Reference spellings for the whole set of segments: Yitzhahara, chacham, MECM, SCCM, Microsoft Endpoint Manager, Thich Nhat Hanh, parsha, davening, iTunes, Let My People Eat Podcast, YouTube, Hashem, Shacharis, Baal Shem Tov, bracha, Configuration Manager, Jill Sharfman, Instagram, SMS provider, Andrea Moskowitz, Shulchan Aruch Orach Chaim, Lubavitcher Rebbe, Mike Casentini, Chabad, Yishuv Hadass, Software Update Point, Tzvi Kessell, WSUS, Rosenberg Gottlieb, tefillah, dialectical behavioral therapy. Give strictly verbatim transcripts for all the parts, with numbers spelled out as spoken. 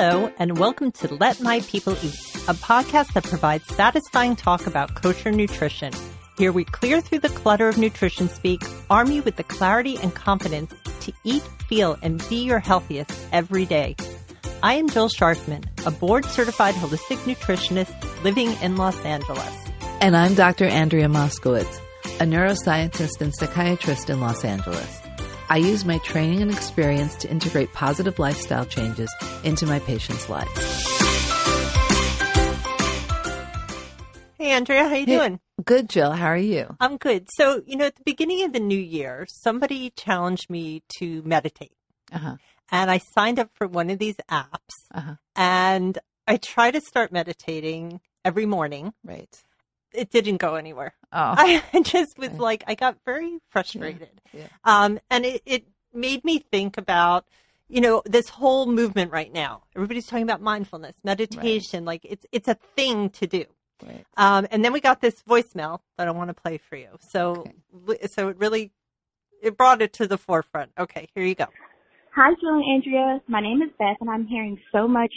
Hello, and welcome to Let My People Eat, a podcast that provides satisfying talk about kosher nutrition. Here we clear through the clutter of nutrition speak, arm you with the clarity and confidence to eat, feel, and be your healthiest every day. I am Jill Sharfman, a board-certified holistic nutritionist living in Los Angeles. And I'm Doctor Andrea Moskowitz, a neuroscientist and psychiatrist in Los Angeles. I use my training and experience to integrate positive lifestyle changes into my patients' lives. Hey, Andrea, how you hey, doing? Good, Jill. How are you? I'm good. So, you know, at the beginning of the new year, somebody challenged me to meditate. Uh-huh. And I signed up for one of these apps. Uh-huh. And I try to start meditating every morning. Right. It didn't go anywhere. Oh. I just was like, I got very frustrated. Yeah. Yeah. Um, and it, it made me think about, you know, this whole movement right now. Everybody's talking about mindfulness, meditation. Right. Like it's it's a thing to do. Right. Um, and then we got this voicemail that I want to play for you. So, okay. so it really, it brought it to the forefront. Okay, here you go. Hi, Jill and Andrea. My name is Beth, and I'm hearing so much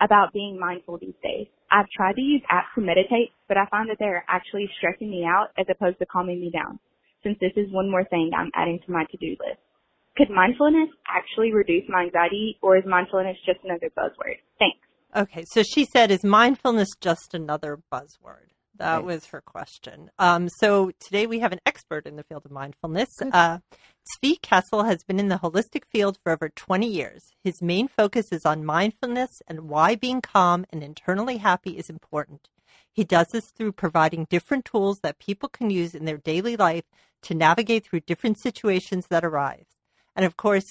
about being mindful these days. I've tried to use apps to meditate, but I find that they're actually stressing me out as opposed to calming me down, since this is one more thing I'm adding to my to-do list. Could mindfulness actually reduce my anxiety, or is mindfulness just another buzzword? Thanks. Okay, so she said, is mindfulness just another buzzword? That right. was her question. Um, so today we have an expert in the field of mindfulness. Uh, Tzvi Kessell has been in the holistic field for over twenty years. His main focus is on mindfulness and why being calm and internally happy is important. He does this through providing different tools that people can use in their daily life to navigate through different situations that arise. And of course,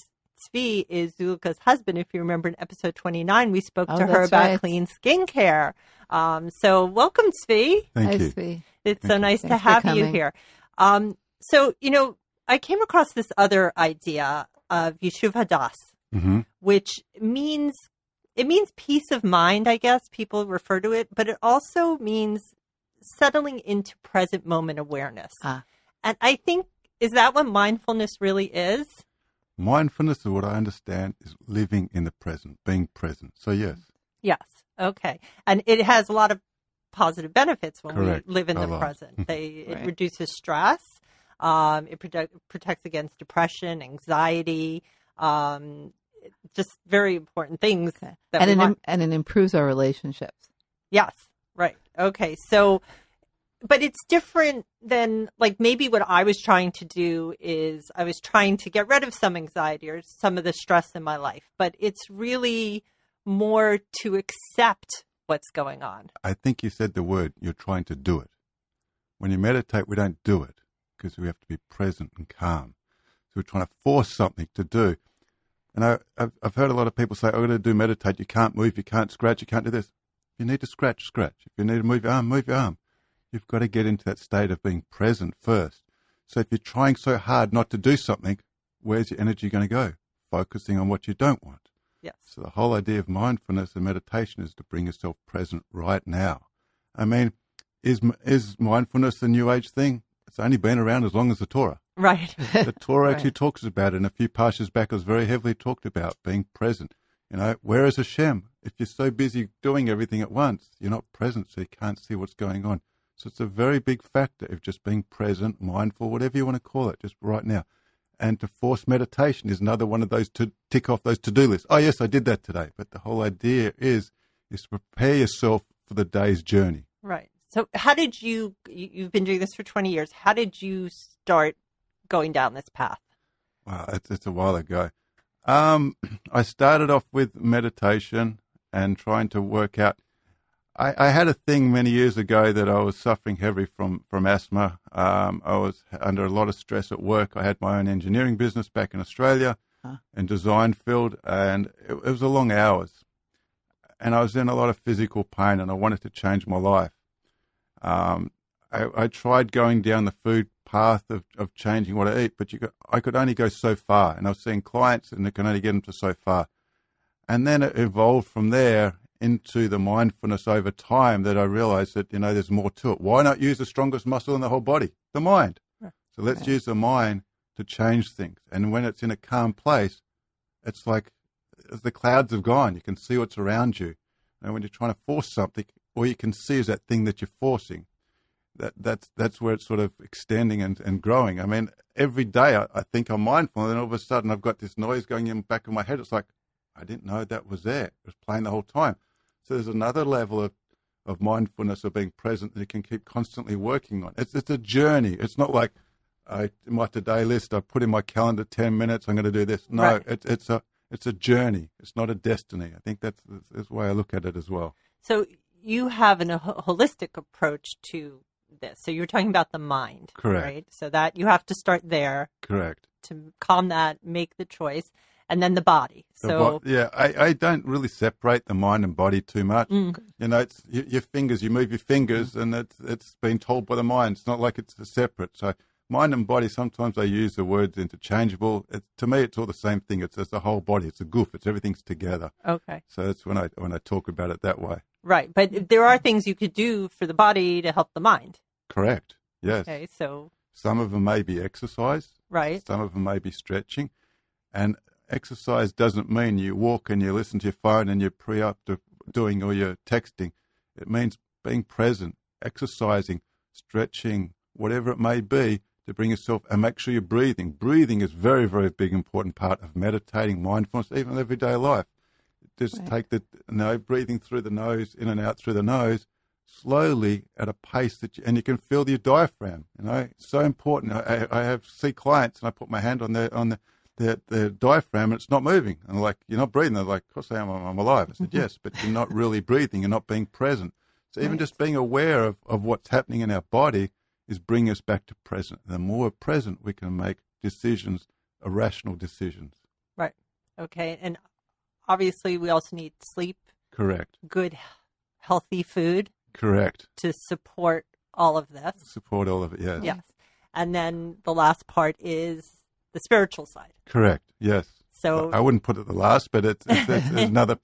Tzvi is Zulika's husband. If you remember in episode twenty-nine, we spoke oh, to her about right. clean skincare. Um, so welcome, Tzvi. Thank Hi, you. Tzvi. It's Thank so nice you. to Thanks have you here. Um, so, you know, I came across this other idea of Yishuv Hadass, mm-hmm. which means, it means peace of mind, I guess people refer to it, but it also means settling into present moment awareness. Ah. And I think, is that what mindfulness really is? Mindfulness is what I understand is living in the present, being present. So, yes. Yes. Okay. And it has a lot of positive benefits when Correct. we live in a the lot. present. They, right. It reduces stress. Um, it protect, protects against depression, anxiety, um, just very important things. Okay. That and, we it want. and it improves our relationships. Yes. Right. Okay. So, but it's different than, like, maybe what I was trying to do is I was trying to get rid of some anxiety or some of the stress in my life. But it's really more to accept what's going on. I think you said the word, you're trying to do it. When you meditate, we don't do it because we have to be present and calm. So we're trying to force something to do. And I, I've, I've heard a lot of people say, I'm going to do meditate. You can't move. You can't scratch. You can't do this. If you need to scratch, scratch. If you need to move your arm, move your arm. You've got to get into that state of being present first. So if you're trying so hard not to do something, where's your energy going to go? Focusing on what you don't want. Yes. So the whole idea of mindfulness and meditation is to bring yourself present right now. I mean, is is mindfulness the new age thing? It's only been around as long as the Torah. Right. The Torah right. actually talks about it, and a few parshas back it was very heavily talked about being present. You know, where is Hashem? If you're so busy doing everything at once, you're not present, so you can't see what's going on. So it's a very big factor of just being present, mindful, whatever you want to call it, just right now. And to force meditation is another one of those to tick off those to-do lists. Oh, yes, I did that today. But the whole idea is is to prepare yourself for the day's journey. Right. So how did you, you've been doing this for twenty years. How did you start going down this path? Wow, it's, it's a while ago. Um, I started off with meditation and trying to work out. I, I had a thing many years ago that I was suffering heavily from, from asthma. Um, I was under a lot of stress at work. I had my own engineering business back in Australia huh. in design field, and it, it was a long hours. And I was in a lot of physical pain, and I wanted to change my life. Um, I, I tried going down the food path of, of changing what I eat, but you could, I could only go so far. And I was seeing clients, and I could only get them to so far. And then it evolved from there into the mindfulness over time that I realized that, you know, there's more to it. Why not use the strongest muscle in the whole body? The mind. Yeah. So let's yeah. use the mind to change things. And when it's in a calm place, it's like as the clouds have gone. You can see what's around you. And when you're trying to force something, all you can see is that thing that you're forcing. That that's that's where it's sort of extending and, and growing. I mean, every day I, I think I'm mindful, and then all of a sudden I've got this noise going in the back of my head. It's like, I didn't know that was there. It was playing the whole time. So there's another level of, of mindfulness, of being present, that you can keep constantly working on. It's it's a journey. It's not like I, my to-do list, I put in my calendar ten minutes, I'm going to do this. No, right. it, it's a it's a journey. It's not a destiny. I think that's, that's the way I look at it as well. So you have an, a holistic approach to this. So you're talking about the mind, correct? Right? So that you have to start there, correct? To calm that, make the choice, and then the body. So the bo- yeah, I, I don't really separate the mind and body too much. Mm. You know, it's your, your fingers. You move your fingers, and it's it's been told by the mind. It's not like it's separate. So mind and body. Sometimes I use the words interchangeable. It, to me, it's all the same thing. It's, it's the whole body. It's a goof. It's everything's together. Okay. So that's when I when I talk about it that way. Right, but there are things you could do for the body to help the mind. Correct, yes. Okay, so... Some of them may be exercise. Right. Some of them may be stretching. And exercise doesn't mean you walk and you listen to your phone and you're pre-up to doing all your texting. It means being present, exercising, stretching, whatever it may be, to bring yourself, and make sure you're breathing. Breathing is very, very big, important part of meditating, mindfulness, even everyday life. Just right. Take the you know, breathing through the nose, in and out through the nose, slowly at a pace that, you, and you can feel your diaphragm. You know, it's so important. I, I have see clients, and I put my hand on their on the their, their diaphragm, and it's not moving. And they're like, you're not breathing. They're like, of course I am. I'm, I'm alive. I said, yes, but you're not really breathing. You're not being present. So even right. just being aware of, of what's happening in our body is bringing us back to present. The more we're present, we can make decisions, irrational decisions. Right. Okay. And obviously, we also need sleep. Correct. Good, healthy food. Correct. To support all of this. Support all of it, yes. Yes. And then the last part is the spiritual side. Correct, yes. So I wouldn't put it the last, but it's, it's, it's another.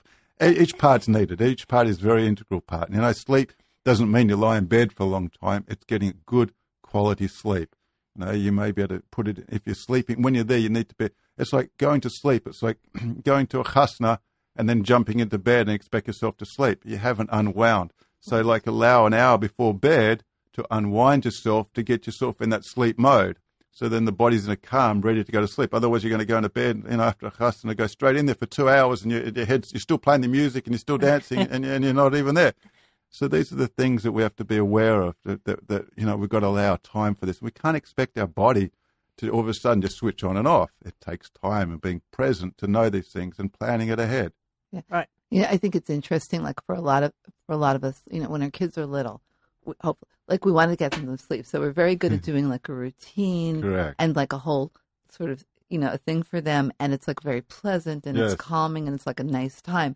Each part's needed. Each part is a very integral part. You know, sleep doesn't mean you lie in bed for a long time. It's getting good quality sleep. You know, you may be able to put it, if you're sleeping, when you're there, you need to be. It's like going to sleep. It's like going to a chasna and then jumping into bed and expect yourself to sleep. You haven't unwound. So like allow an hour before bed to unwind yourself, to get yourself in that sleep mode. So then the body's in a calm, ready to go to sleep. Otherwise, you're going to go into bed and you know, after a chasna, go straight in there for two hours and your, your head's, you're still playing the music and you're still dancing and, and you're not even there. So these are the things that we have to be aware of, that, that, that you know, we've got to allow time for this. We can't expect our body to all of a sudden just switch on and off. It takes time and being present to know these things and planning it ahead. Yeah. Right. Yeah, I think it's interesting, like for a lot of for a lot of us, you know, when our kids are little, we hope, like we want to get them to sleep. So we're very good at doing like a routine. Correct. And like a whole sort of, you know, a thing for them. And it's like very pleasant and yes. It's calming and it's like a nice time.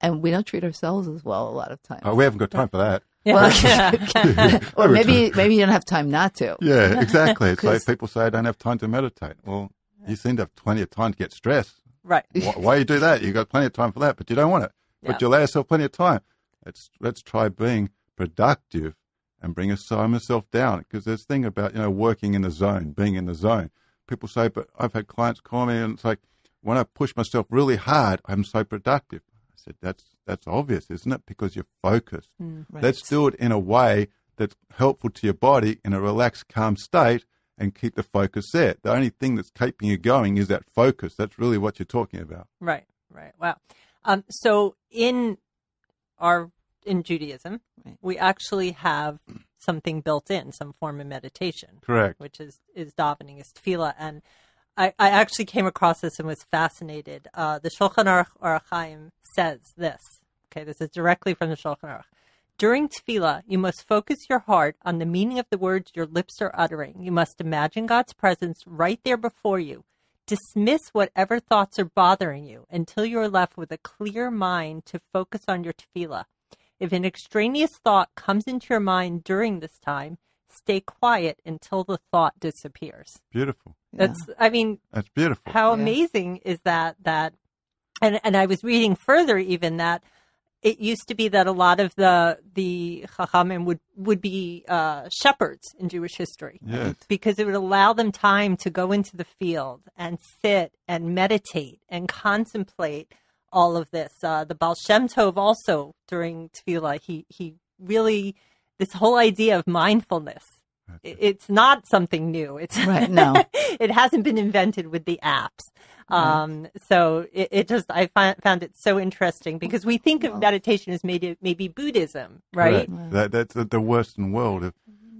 And we don't treat ourselves as well a lot of times. Oh, we haven't got time for that. Well, yeah. Or maybe maybe you don't have time not to. Yeah, exactly. It's like people say, I don't have time to meditate. Well, you seem to have plenty of time to get stressed. Right. Why, why you do that? You've got plenty of time for that, but you don't want it. Yeah. But you allow yourself plenty of time. Let's, let's try being productive and bring yourself down. Because there's thing about, you know, working in the zone, being in the zone. People say, but I've had clients call me and it's like, when I push myself really hard, I'm so productive. I said, that's that's obvious, isn't it? Because you're focused. Mm, right. Let's do it in a way that's helpful to your body in a relaxed, calm state and keep the focus there. The only thing that's keeping you going is that focus. That's really what you're talking about. Right, right. Wow. Um, so in our in Judaism, right. we actually have something built in, some form of meditation. Correct. Which is, is davening, is tefillah. And I, I actually came across this and was fascinated. Uh, the Shulchan Aruch Orach Chaim says this. Okay, this is directly from the Shulchan Aruch. During tefillah, you must focus your heart on the meaning of the words your lips are uttering. You must imagine God's presence right there before you. Dismiss whatever thoughts are bothering you until you are left with a clear mind to focus on your tefillah. If an extraneous thought comes into your mind during this time, stay quiet until the thought disappears. Beautiful. That's, yeah. I mean, that's beautiful. How yeah. amazing is that? That, and and I was reading further even that it used to be that a lot of the the chachamim would would be uh, shepherds in Jewish history, yes. because it would allow them time to go into the field and sit and meditate and contemplate all of this. Uh, the Baal Shem Tov also during Tefillah, he, he really, this whole idea of mindfulness, right. it, it's not something new. It's right, no. It hasn't been invented with the apps. Um, right. So it, it just, I find, found it so interesting because we think of well, meditation as maybe, maybe Buddhism, right? right. right. That, that's the, the Western world of,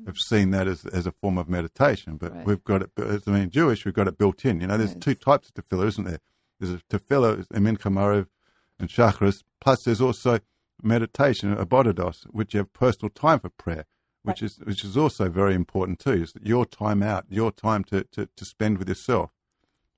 have seen that as, as a form of meditation, but right. we've got it, I mean, Jewish, we've got it built in. You know, there's right. two types of tefillah, isn't there? There's a tefillah, Emin Kamarov and Shacharis, plus there's also meditation, Abodados, which you have personal time for prayer, which right. is which is also very important too, is your time out, your time to, to, to spend with yourself.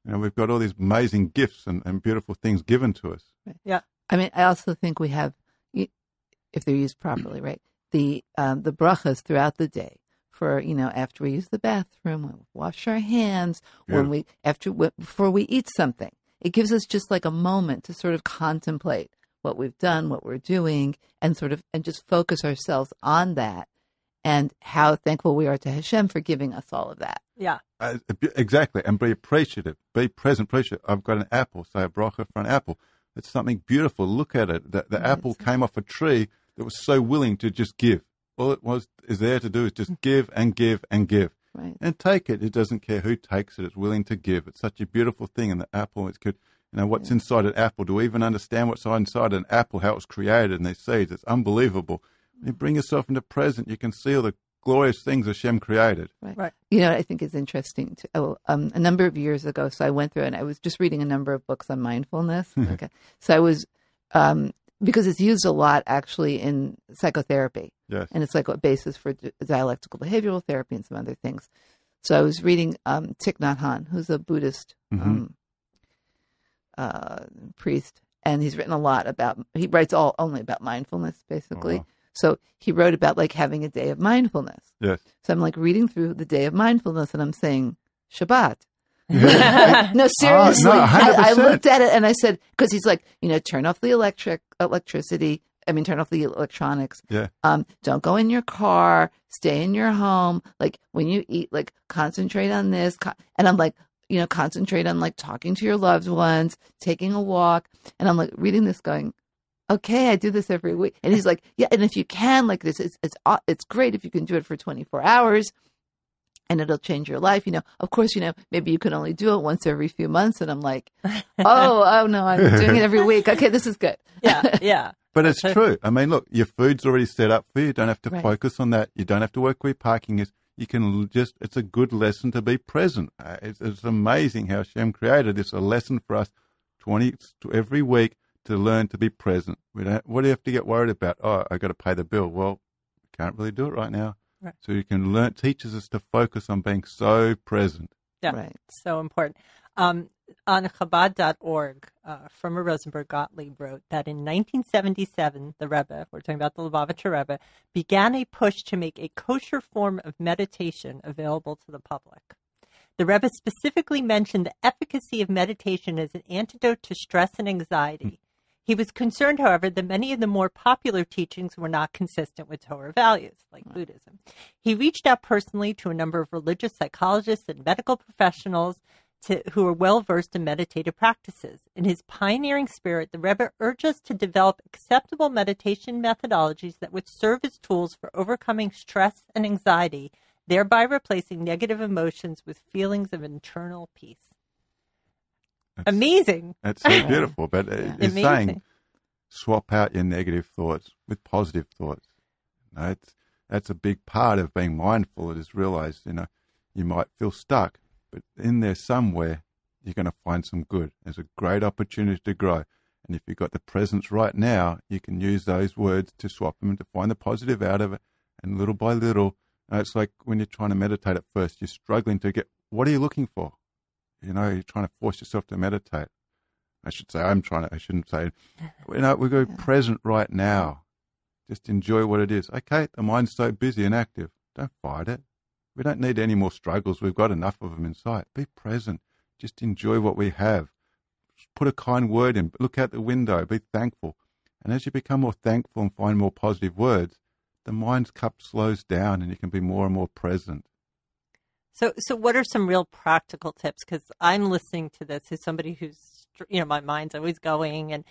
You know, we've got all these amazing gifts and, and beautiful things given to us. Right. Yeah. I mean, I also think we have, if they're used properly, right, the um, the brachas throughout the day. For, you know, after we use the bathroom, we wash our hands, yeah. when we after we, before we eat something, it gives us just like a moment to sort of contemplate what we've done, what we're doing, and sort of and just focus ourselves on that, and how thankful we are to Hashem for giving us all of that. Yeah, uh, exactly, and be appreciative, be present, appreciative. I've got an apple, say a bracha for an apple. It's something beautiful. Look at it. The, the yeah, apple came off a tree that was so willing to just give. All it was is there to do is just give and give and give. Right. And take it. It doesn't care who takes it. It's willing to give. It's such a beautiful thing. And the apple, it's good. You know, what's yeah. inside an apple? Do we even understand what's inside an apple, how it was created and these seeds? It's unbelievable. You bring yourself into present. You can see all the glorious things Hashem created. Right. right. You know what I think is interesting? Too, oh, um, a number of years ago, so I went through and I was just reading a number of books on mindfulness. Okay. So I was... Um, because it's used a lot, actually, in psychotherapy. Yes. And it's like a basis for dialectical behavioral therapy and some other things. So I was reading um, Thich Nhat Hanh, who's a Buddhist mm-hmm. um, uh, priest. And he's written a lot about, he writes all only about mindfulness, basically. Oh, wow. So he wrote about, like, having a day of mindfulness. Yes. So I'm, like, reading through the day of mindfulness, and I'm saying, Shabbat. No, seriously, oh, no, I, I looked at it and I said, because he's like, you know, turn off the electric electricity. I mean, turn off the electronics. Yeah. Um, don't go in your car. Stay in your home. Like when you eat, like concentrate on this. And I'm like, you know, concentrate on like talking to your loved ones, taking a walk. And I'm like reading this, going, okay, I do this every week. And he's like, yeah, and if you can, like this, it's it's it's great if you can do it for twenty-four hours. And it'll change your life. You know, of course, you know, maybe you can only do it once every few months. And I'm like, oh, oh, no, I'm doing it every week. Okay, this is good. Yeah, yeah. But it's true. I mean, look, your food's already set up for you. You don't have to right. focus on that. You don't have to work where parking is. You can just, it's a good lesson to be present. It's, it's amazing how Hashem created this, a lesson for us twenty to every week to learn to be present. We don't, what do you have to get worried about? Oh, I got to pay the bill. Well, can't really do it right now. Right. So you can learn, teaches us to focus on being so present. Yeah, right. So important. Um, on Chabad dot org, uh, from a Rosenberg Gottlieb wrote that in nineteen seventy-seven, the Rebbe, we're talking about the Lubavitcher Rebbe, began a push to make a kosher form of meditation available to the public. The Rebbe specifically mentioned the efficacy of meditation as an antidote to stress and anxiety. He was concerned, however, that many of the more popular teachings were not consistent with Torah values, like right. Buddhism. He reached out personally to a number of religious psychologists and medical professionals to, who are well-versed in meditative practices. In his pioneering spirit, the Rebbe urged us to develop acceptable meditation methodologies that would serve as tools for overcoming stress and anxiety, thereby replacing negative emotions with feelings of internal peace. It's amazing. It's so beautiful, but yeah. it's amazing. Saying swap out your negative thoughts with positive thoughts. You know, it's, that's a big part of being mindful. It is realized, you know, you might feel stuck, but in there somewhere, you're going to find some good. There's a great opportunity to grow. And if you've got the presence right now, you can use those words to swap them and to find the positive out of it. And little by little, you know, it's like when you're trying to meditate at first, you're struggling to get, what are you looking for? You know, you're trying to force yourself to meditate. I should say, I'm trying to, I shouldn't say, you know, we're going yeah. present right now. Just enjoy what it is. Okay, the mind's so busy and active. Don't fight it. We don't need any more struggles. We've got enough of them in sight. Be present. Just enjoy what we have. Put a kind word in. Look out the window. Be thankful. And as you become more thankful and find more positive words, the mind's cup slows down and you can be more and more present. So so what are some real practical tips? Because I'm listening to this as somebody who's you know, my mind's always going, and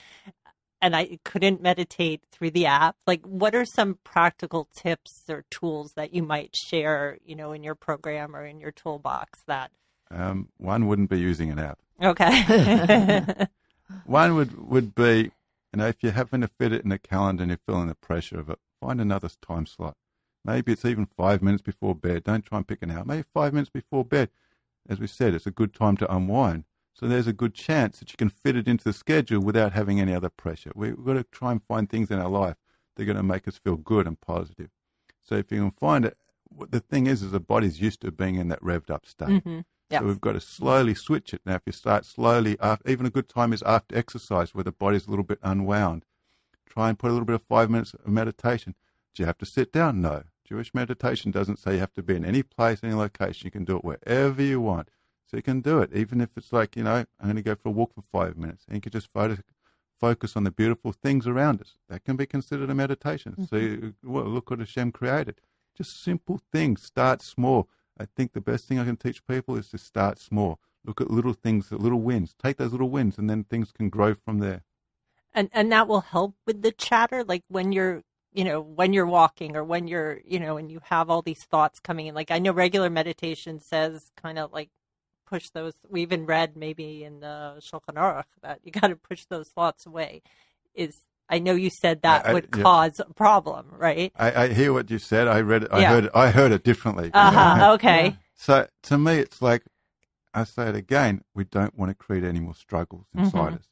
and I couldn't meditate through the app. Like, what are some practical tips or tools that you might share, you know, in your program or in your toolbox that? Um, one wouldn't be using an app. Okay. One would, would be, you know, if you happen to fit it in a calendar and you're feeling the pressure of it, find another time slot. Maybe it's even five minutes before bed. Don't try and pick an hour. Maybe five minutes before bed. As we said, it's a good time to unwind. So there's a good chance that you can fit it into the schedule without having any other pressure. We've got to try and find things in our life that are going to make us feel good and positive. So if you can find it, the thing is, is the body's used to being in that revved up state. Mm-hmm. Yes. So we've got to slowly switch it. Now, if you start slowly, after, even a good time is after exercise where the body's a little bit unwound. Try and put a little bit of five minutes of meditation. Do you have to sit down? No. Jewish meditation doesn't say you have to be in any place, any location. You can do it wherever you want. So you can do it, even if it's like, you know, I'm going to go for a walk for five minutes. And you can just photo, focus on the beautiful things around us. That can be considered a meditation. Mm-hmm. So you, well, look what Hashem created. Just simple things. Start small. I think the best thing I can teach people is to start small. Look at little things, little wins. Take those little wins, and then things can grow from there. And and that will help with the chatter, like when you're, you know, when you're walking or when you're, you know, and you have all these thoughts coming in. Like, I know regular meditation says kind of like push those. We even read maybe in the Shulchan Aruch that you got to push those thoughts away. Is I know you said that I, I, would yeah. cause a problem, right? I, I hear what you said. I read it. I yeah. heard it. I heard it differently. Uh-huh, okay. Yeah. So to me, it's like, I say it again, we don't want to create any more struggles inside mm-hmm. us.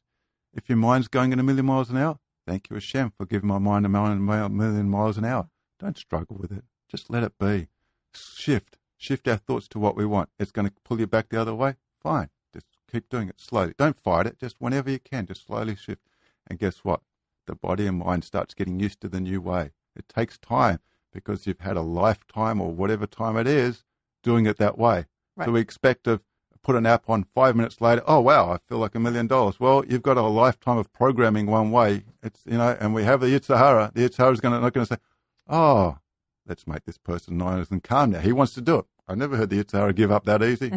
If your mind's going at a million miles an hour, thank you, Hashem, for giving my mind a million miles an hour. Don't struggle with it. Just let it be. Shift. Shift our thoughts to what we want. It's going to pull you back the other way. Fine. Just keep doing it slowly. Don't fight it. Just whenever you can, just slowly shift. And guess what? The body and mind starts getting used to the new way. It takes time because you've had a lifetime or whatever time it is doing it that way. Right. So we expect to put an app on five minutes later. Oh, wow, I feel like a million dollars. Well, you've got a lifetime of programming one way. It's, you know, and we have the Yitzhahara. The Yitzhahara is gonna, not going to say, oh, let's make this person nice and calm now. He wants to do it. I never heard the Yitzhahara give up that easy.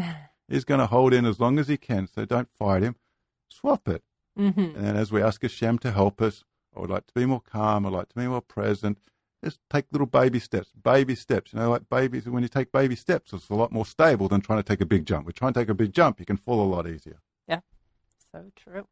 He's going to hold in as long as he can, so don't fight him. Swap it. Mm-hmm. And as we ask Hashem to help us, I would like to be more calm. I'd like to be more present. Just take little baby steps, baby steps. You know, like babies, when you take baby steps, it's a lot more stable than trying to take a big jump. We try and take a big jump, you can fall a lot easier. Yeah, so true.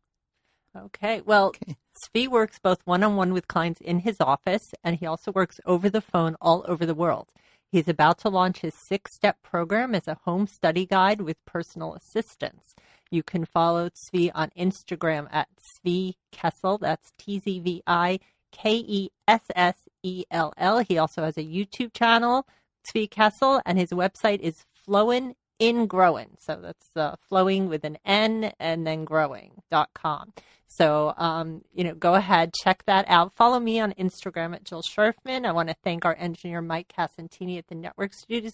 Okay, well, okay. Tzvi works both one-on-one with clients in his office, and he also works over the phone all over the world. He's about to launch his six-step program as a home study guide with personal assistance. You can follow Tzvi on Instagram at Tzvi Kessell. That's T Z V I K E S S. E L L. He also has a YouTube channel, Tzvi Kessell, and his website is Flowin' in Growin'. So that's uh, flowing with an N and then growing dot com. So, um, you know, go ahead, check that out. Follow me on Instagram at Jill Sharfman. I want to thank our engineer, Mike Casentini, at the Network Studios.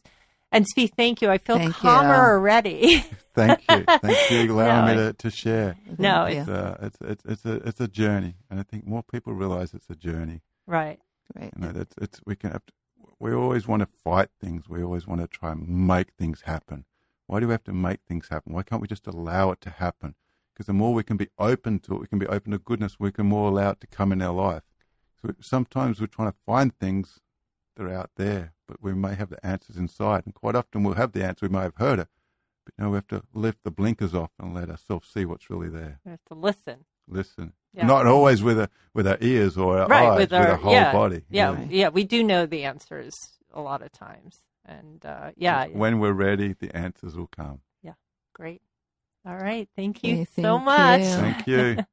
And Tzvi, thank you. I feel thank calmer you. already. Thank you. Thank you for allowing no, me to, to share. No, it's, yeah. uh, it's, it's, it's, a, it's a journey. And I think more people realize it's a journey. Right. Right. You know, that's, it's, we can have to, we always want to fight things. We always want to try and make things happen. Why do we have to make things happen? Why can't we just allow it to happen? Because the more we can be open to it, we can be open to goodness, we can more allow it to come in our life. So sometimes we're trying to find things that are out there, but we may have the answers inside. And quite often we'll have the answer. We may have heard it. But now we have to lift the blinkers off and let ourselves see what's really there. We have to listen. Listen. Yeah. Not always with a, with our ears or our right, eyes, with, our, with our whole yeah, body. Yeah, yeah, yeah, we do know the answers a lot of times. And, uh, yeah. When we're ready, the answers will come. Yeah, great. All right, thank you hey, thank so much. You. Thank you.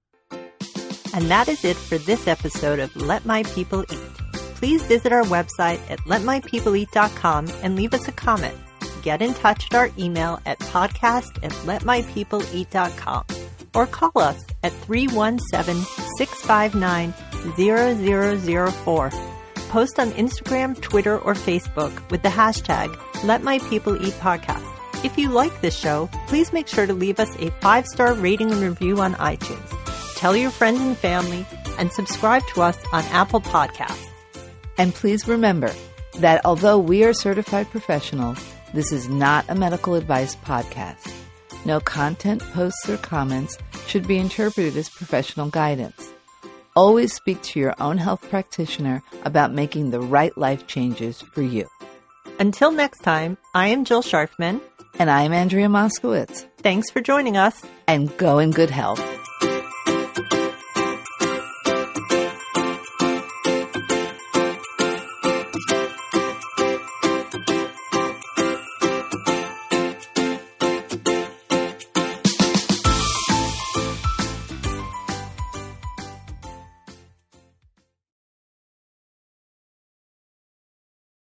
And that is it for this episode of Let My People Eat. Please visit our website at let my people eat dot com and leave us a comment. Get in touch at our email at podcast at let my people eat dot com. Or call us at three one seven, six five nine, zero zero zero four. Post on Instagram, Twitter, or Facebook with the hashtag Let My People Eat Podcast. If you like this show, please make sure to leave us a five-star rating and review on iTunes. Tell your friends and family, and subscribe to us on Apple Podcasts. And please remember that although we are certified professionals, this is not a medical advice podcast. No content, posts, or comments should be interpreted as professional guidance. Always speak to your own health practitioner about making the right life changes for you. Until next time, I am Jill Sharfman. And I am Andrea Moskowitz. Thanks for joining us. And go in good health.